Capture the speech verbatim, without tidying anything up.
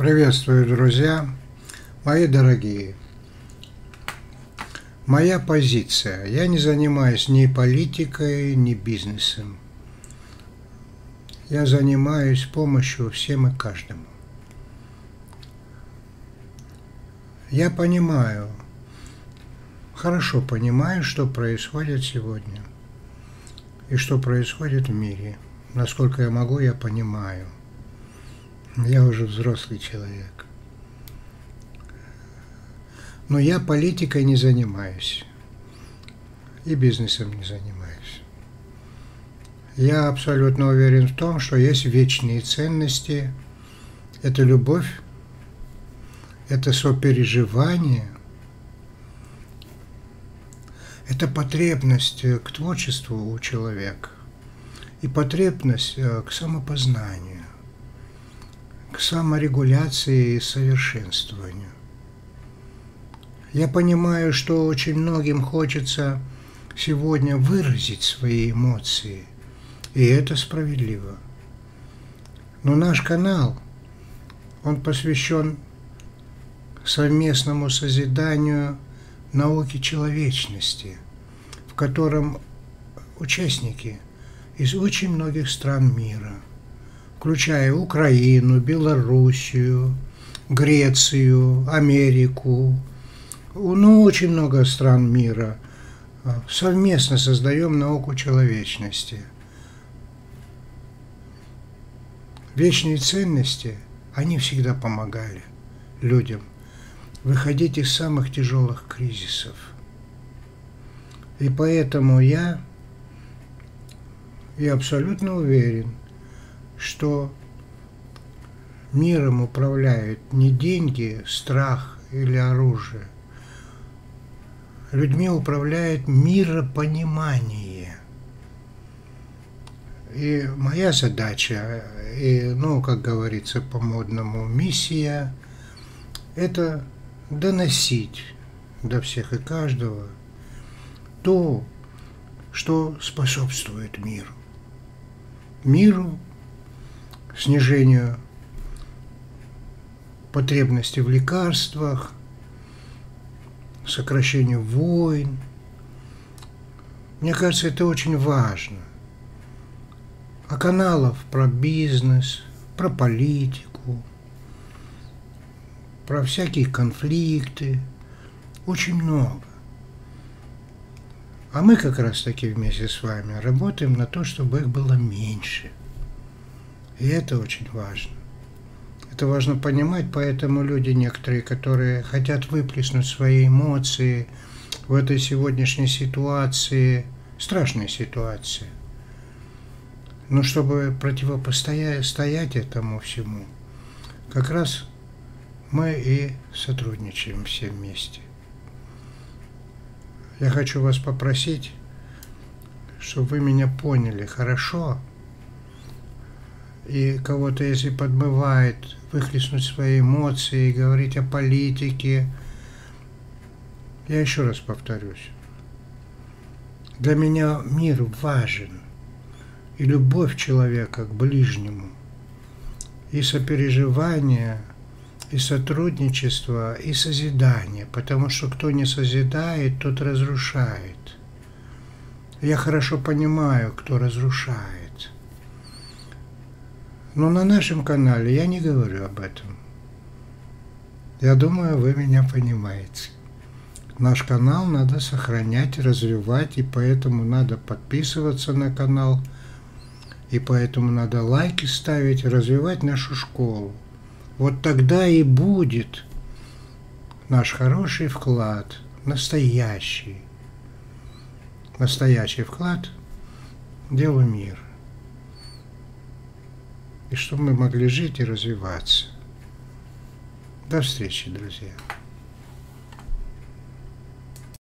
Приветствую, друзья, мои дорогие. Моя позиция. Я не занимаюсь ни политикой, ни бизнесом. Я занимаюсь помощью всем и каждому. Я понимаю, хорошо понимаю, что происходит сегодня и что происходит в мире. Насколько я могу, я понимаю. Я уже взрослый человек. Но я политикой не занимаюсь. И бизнесом не занимаюсь. Я абсолютно уверен в том, что есть вечные ценности. Это любовь, это сопереживание, это потребность к творчеству у человека и потребность к самопознанию, к саморегуляции и совершенствованию. Я понимаю, что очень многим хочется сегодня выразить свои эмоции, и это справедливо. Но наш канал, он посвящен совместному созиданию науки человечности, в котором участники из очень многих стран мира, включая Украину, Белоруссию, Грецию, Америку, ну, очень много стран мира, совместно создаем науку человечности. Вечные ценности, они всегда помогали людям выходить из самых тяжелых кризисов. И поэтому я, я абсолютно уверен, что миром управляют не деньги, страх или оружие. Людьми управляет миропонимание. И моя задача, и, ну, как говорится по-модному, миссия, это доносить до всех и каждого то, что способствует миру. Миру, снижению потребности в лекарствах, сокращению войн. Мне кажется, это очень важно. А каналов про бизнес, про политику, про всякие конфликты очень много. А мы как раз-таки вместе с вами работаем на то, чтобы их было меньше. И это очень важно. Это важно понимать, поэтому люди некоторые, которые хотят выплеснуть свои эмоции в этой сегодняшней ситуации, страшной ситуации, но чтобы противопостоять этому всему, как раз мы и сотрудничаем все вместе. Я хочу вас попросить, чтобы вы меня поняли хорошо, и кого-то, если подмывает выхлестнуть свои эмоции, говорить о политике, я еще раз повторюсь. Для меня мир важен, и любовь человека к ближнему, и сопереживание, и сотрудничество, и созидание, потому что кто не созидает, тот разрушает. Я хорошо понимаю, кто разрушает. Но на нашем канале я не говорю об этом. Я думаю, вы меня понимаете. Наш канал надо сохранять, развивать, и поэтому надо подписываться на канал, и поэтому надо лайки ставить, развивать нашу школу. Вот тогда и будет наш хороший вклад, настоящий, настоящий вклад в дело мира. И чтобы мы могли жить и развиваться. До встречи, друзья.